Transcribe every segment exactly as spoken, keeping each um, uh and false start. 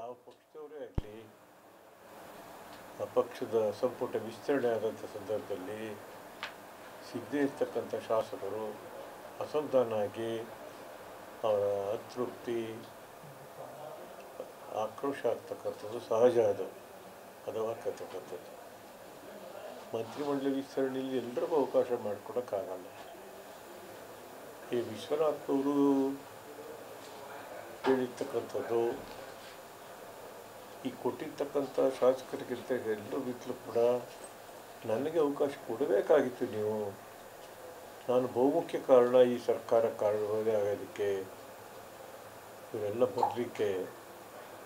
ಯಾವ ಪಕ್ಷದವರು ಆಗಲಿ ಆ ಪಕ್ಷದ ಸಂಪುಟ ವಿಸ್ತರಣೆ ಆದಂಥ ಸಂದರ್ಭದಲ್ಲಿ ಸಿಗದೇ ಇರ್ತಕ್ಕಂಥ ಶಾಸಕರು ಅಸಮಾಧಾನವಾಗಿ ಅವರ ಅತೃಪ್ತಿ ಆಕ್ರೋಶ ಆಗ್ತಕ್ಕಂಥದ್ದು ಸಹಜ. ಅದು ಅದವಾಗ್ತಕ್ಕಂಥದ್ದು. ಮಂತ್ರಿಮಂಡಲ ವಿಸ್ತರಣೆಯಲ್ಲಿ ಎಲ್ಲರಿಗೂ ಅವಕಾಶ ಮಾಡಿಕೊಡೋಕ್ಕಾಗಲ್ಲ. ಈ ವಿಶ್ವನಾಥ್ನವರು ಹೇಳಿರ್ತಕ್ಕಂಥದ್ದು ಈ ಕೊಟ್ಟಿರ್ತಕ್ಕಂಥ ಶಾಸಕರಿಗಿಂತ ಎಲ್ಲರಿಗಿಂತಲೂ ಕೂಡ ನನಗೆ ಅವಕಾಶ ಕೊಡಬೇಕಾಗಿತ್ತು ನೀವು. ನಾನು ಬಹುಮುಖ್ಯ ಕಾರಣ ಈ ಸರ್ಕಾರ ಕಾರಣವೇ ಆಗೋದಕ್ಕೆ, ಇವರೆಲ್ಲ ಬರಲಿಕ್ಕೆ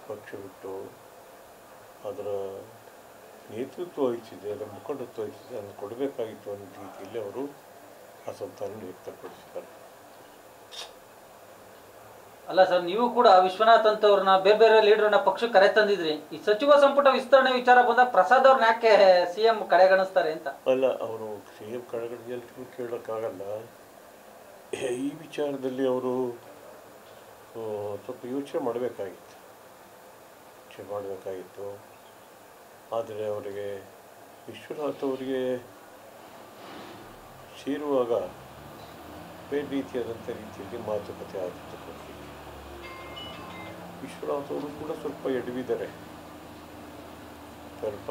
ಪಕ್ಷ ಬಿಟ್ಟು ಅದರ ನೇತೃತ್ವ ವಹಿಸಿದೆ, ಅದರ ಮುಖಂಡತ್ವ ವಹಿಸಿದೆ, ಅದನ್ನು ಕೊಡಬೇಕಾಗಿತ್ತು ಅನ್ನೋ ರೀತಿಯಲ್ಲಿ ಅವರು ಅಸಮಾಧಾನ ವ್ಯಕ್ತಪಡಿಸಿದ್ದಾರೆ. ಅಲ್ಲ ಸರ್, ನೀವು ಕೂಡ ವಿಶ್ವನಾಥ್ ಅಂತವ್ರನ್ನ ಬೇರೆ ಬೇರೆ ಲೀಡರ್ನ ಪಕ್ಷಕ್ಕೆ ಕರೆ ತಂದಿದ್ರಿ. ಈ ಸಚಿವ ಸಂಪುಟ ವಿಸ್ತರಣೆ ವಿಚಾರ ಬಂದಾಗ ಪ್ರಸಾದ್ ಅವ್ರನ್ನ ಯಾಕೆ ಸಿಎಂ ಕಡೆಗಣಿಸ್ತಾರೆ ಅಂತ? ಅಲ್ಲ, ಅವರು ಸಿಎಂ ಕಡೆಗಣಿಸಲು ಕೇಳೋಕ್ಕಾಗಲ್ಲ. ಈ ವಿಚಾರದಲ್ಲಿ ಅವರು ಸ್ವಲ್ಪ ಯೋಚನೆ ಮಾಡಬೇಕಾಗಿತ್ತು ಯೋಚನೆ ಮಾಡಬೇಕಾಗಿತ್ತು ಆದರೆ ಅವರಿಗೆ ವಿಶ್ವನಾಥ್ ಅವರಿಗೆ ಸೇರುವಾಗ ಬೇರೆ ರೀತಿಯಾದಂಥ ರೀತಿಯಲ್ಲಿ ಮಾತುಕತೆ ಆಗಿರ್ತಕ್ಕಂಥ ವಿಶ್ವನಾಥ್ ಅವರು ಕೂಡ ಸ್ವಲ್ಪ ಎಡವಿದ್ದಾರೆ, ಸ್ವಲ್ಪ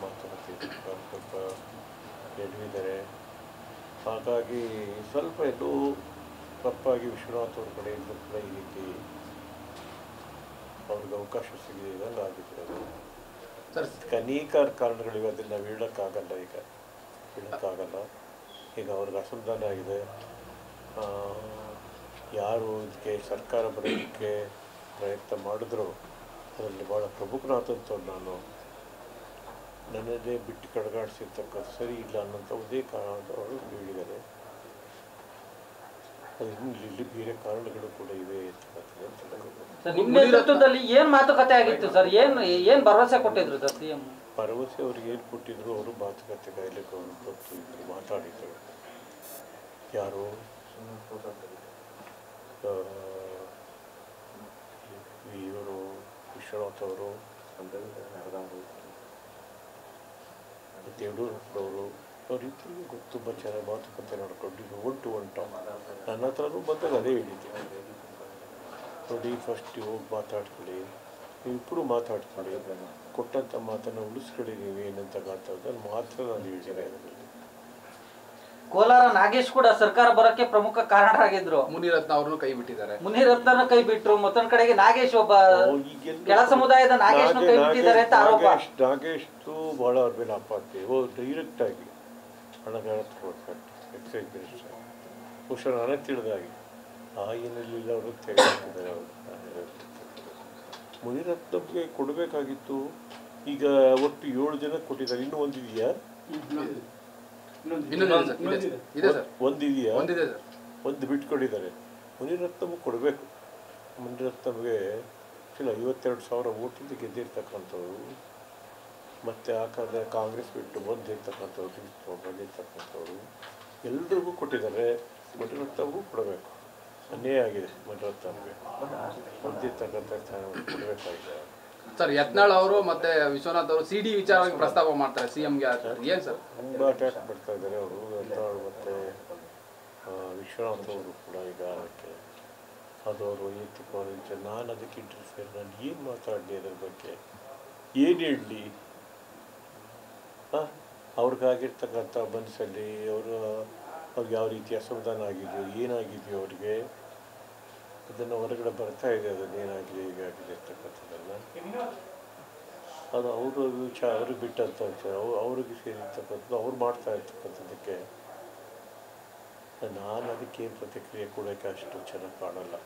ಮಾತುಕತೆ ಸ್ವಲ್ಪ ಎಡವಿದ್ದಾರೆ. ಹಾಗಾಗಿ ಸ್ವಲ್ಪ ಎಲ್ಲೂ ತಪ್ಪಾಗಿ ವಿಶ್ವನಾಥ್ ಅವ್ರ ಕಡೆಯಿಂದ ಕೂಡ ಈ ರೀತಿ ಅವ್ರಿಗೆ ಅವಕಾಶ ಸಿಗದಂಗೆ ಆಗಿರೋದು ಅನೇಕ ಕಾರಣಗಳಿವೆ. ಅದನ್ನ ನಾವು ಹೇಳೋಕ್ಕಾಗಲ್ಲ, ಈಗ ಹೇಳೋಕ್ಕಾಗಲ್ಲ. ಈಗ ಅವ್ರಿಗೆ ಅಸಮಾಧಾನ ಆಗಿದೆ. ಯಾರು ಇದಕ್ಕೆ ಸರ್ಕಾರ ಬರೋದಕ್ಕೆ ಪ್ರಯತ್ನ ಮಾಡಿದ್ರು ಅದರಲ್ಲಿ ಭಾಳ ಪ್ರಮುಖನಾಥಂಥವ್ರು ನಾನು ನನ್ನದೇ ಬಿಟ್ಟು ಕಡೆಗಾಡಿಸಿರ್ತಕ್ಕಂಥ ಸರಿ ಇಲ್ಲ ಅನ್ನೋಂಥ ಒಂದೇ ಕಾರಣದವರು ಹೇಳಿದ್ದಾರೆ. ಇಲ್ಲಿ ಬೇರೆ ಕಾರಣಗಳು ಕೂಡ ಇವೆ. ನಿಮ್ಮ ನೇತೃತ್ವದಲ್ಲಿ ಏನು ಮಾತುಕತೆ ಆಗಿತ್ತು ಸರ್? ಏನು ಏನು ಭರವಸೆ ಕೊಟ್ಟಿದ್ರು ಸರ್ ಸಿಎಂ? ಭರವಸೆ ಅವ್ರಿಗೆ ಏನು ಕೊಟ್ಟಿದ್ರು ಅವರು ಮಾತುಕತೆ ಕಾಯ್ಲಿಕ್ಕೆ ಅವರು ಗೊತ್ತಿದ್ರು, ಮಾತಾಡಿದ್ರು. ಯಾರು ಇವರು ವಿಶ್ವನಾಥ್ ಅವರು, ಯಡಿಯೂರಪ್ಪನವರು, ಅವರಿಬ್ಬರಿಗೂ ಗೊತ್ತು. ತುಂಬ ಚೆನ್ನಾಗಿ ಮಾತುಕತೆ ನೋಡಿಕೊಂಡು ಒನ್ ಟು ಒನ್ ಟಾಪ್ ನನ್ನ ಹತ್ರನೂ ಬಂದಾಗ ಅದೇ ಹೇಳಿದ್ದೆ, ನೋಡಿ ಫಸ್ಟ್ ಹೋಗಿ ಮಾತಾಡ್ಕೊಳ್ಳಿ, ನೀವಿಬ್ಬರು ಮಾತಾಡ್ಕೊಳ್ಳಿ, ಕೊಟ್ಟಂಥ ಮಾತನ್ನು ಉಳಿಸ್ಕೊಳ್ಳಿ ನೀವೇನಂತ ಮಾತಾಡೋದನ್ನು ಮಾತ್ರ ನಾನು ಹೇಳಿದೆ. ಕೋಲಾರ ನಾಗೇಶ್ ಕೂಡ ಸರ್ಕಾರ ಬರೋಕ್ಕೆ ಪ್ರಮುಖ ಕಾರಣರಾಗಿದ್ರು. ಮುನಿರತ್ನ ಅವ್ರನ್ನು ಕೈ ಬಿಟ್ಟಿದ್ದಾರೆ. ಮುನಿರತ್ನ ಕೈ ಬಿಟ್ಟರು. ಮತ್ತೊಂದು ಕಡೆಗೆ ನಾಗೇಶ್ ಒಬ್ಬ ಕೆಳ ಸಮುದಾಯದ ನಾಗೇಶ್ ಕೈ ಬಿಟ್ಟಿದ್ದಾರೆ ಅಂತ ಆರೋಪ. ನಾಗೇಶ್ ಬಹಳ ಅವ್ರ ಮೇಲೆ ಅಪಾರ್ತೆ ಡೈರೆಕ್ಟ್ ಆಗಿ ಹಣಗಾರ ಎಕ್ಸೈಸ್ ಮಿನಿಸ್ಟರ್ ಹುಷಾರು ಹಣ ತಿಳಿದಾಗಿ ಆಗಿನಲ್ಲಿ ಅವರು ತೆಗೆದಿದ್ದಾರೆ. ಅವರು ಮುನಿರತ್ನಗೆ ಕೊಡಬೇಕಾಗಿತ್ತು. ಈಗ ಒಟ್ಟು ಏಳು ಜನ ಕೊಟ್ಟಿದ್ದಾರೆ. ಇನ್ನೂ ಒಂದಿದೆಯಾ? ಒಂದಿದೆಯಾ? ಒಂದು ಬಿಟ್ಕೊಂಡಿದ್ದಾರೆ. ಮುನಿರತ್ನಮ್ಗೆ ಕೊಡಬೇಕು. ಮುನಿರತ್ನಮ್ಗೆ ಐವತ್ತೆರಡು ಸಾವಿರ ಓಟಿಂದ ಗೆದ್ದಿರ್ತಕ್ಕಂಥವ್ರು, ಮತ್ತು ಆ ಕಾಲದ ಕಾಂಗ್ರೆಸ್ ಬಿಟ್ಟು ಬಂದಿರ್ತಕ್ಕಂಥವ್ರು ಬಂದಿರ್ತಕ್ಕಂಥವ್ರು ಎಲ್ರಿಗೂ ಕೊಟ್ಟಿದ್ದಾರೆ. ಮುನಿರತ್ನಮ್ಗೂ ಕೊಡಬೇಕು. ಅನ್ಯಾಯ ಆಗಿದೆ ಮುನಿರತ್ನಮ್ಗೆ. ಬಂದಿರ್ತಕ್ಕಂಥ ಸ್ಥಾನವನ್ನು ಕೊಡಬೇಕಾಗಿದೆ. ಸರ್, ಯತ್ನಾಳ್ ಅವರು ಮತ್ತೆ ವಿಶ್ವನಾಥ್ ಅವರು ಸಿಡಿ ವಿಚಾರವಾಗಿ ಪ್ರಸ್ತಾಪ ಮಾಡ್ತಾರೆ ಸಿಎಂಗೆ. ಏನು ಸರ್, ತುಂಬ ಅಟ್ಯಾಕ್ ಮಾಡ್ತಾ ಇದ್ದಾರೆ ಅವರು. ಯತ್ನಾಳ್ ಮತ್ತು ವಿಶ್ವನಾಥ್ ಅವರು ಕೂಡ ಈಗ ಅದಕ್ಕೆ ಅದು ಅವರು ಎತ್ತಿಕೊಂಡು ನಾನು ಅದಕ್ಕೆ ಇಂಟರ್ಫಿಯರ್, ನಾನು ಏನು ಮಾತಾಡಲಿ, ಅದರ ಬಗ್ಗೆ ಏನು ಹೇಳಲಿ? ಹಾಂ, ಅವ್ರಿಗಾಗಿರ್ತಕ್ಕಂಥ ಮನಸ್ಸಲ್ಲಿ ಅವರು ಅವ್ರಿಗೆ ಯಾವ ರೀತಿ ಅಸಮಾಧಾನ ಆಗಿದೆಯೋ ಏನಾಗಿದೆಯೋ ಅವ್ರಿಗೆ ಅದನ್ನು ಹೊರಗಡೆ ಬರ್ತಾ ಇದೆ. ಅದನ್ನೇನಾಗಲಿ ಈಗಾಗಲಿ ಇರ್ತಕ್ಕಂಥದ್ದನ್ನು ಅದು ಅವರು ವಿಚಾರ ಅವ್ರಿಗೆ ಬಿಟ್ಟಂಥ ವಿಚಾರ ಅವ್ರಿಗೆ ಸೇರಿರ್ತಕ್ಕಂಥದ್ದು ಅವ್ರು ಮಾಡ್ತಾ ಇರ್ತಕ್ಕಂಥದ್ದಕ್ಕೆ ನಾನು ಅದಕ್ಕೇನು ಪ್ರತಿಕ್ರಿಯೆ ಕೊಡೋಕ್ಕೆ ಅಷ್ಟು ಚೆನ್ನಾಗಿ ಕಾಣಲ್ಲ.